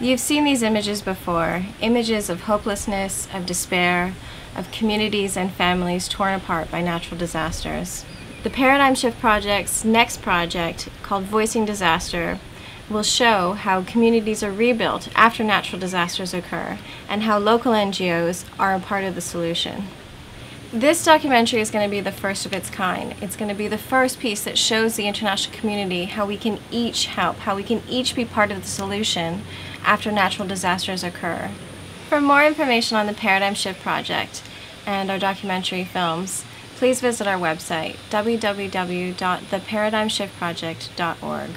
You've seen these images before, images of hopelessness, of despair, of communities and families torn apart by natural disasters. The Paradigm Shift Project's next project, called Voicing Disaster, will show how communities are rebuilt after natural disasters occur and how local NGOs are a part of the solution. This documentary is going to be the first of its kind. It's going to be the first piece that shows the international community how we can each help, how we can each be part of the solution after natural disasters occur. For more information on the Paradigm Shift Project and our documentary films, please visit our website, www.theparadigmshiftproject.org.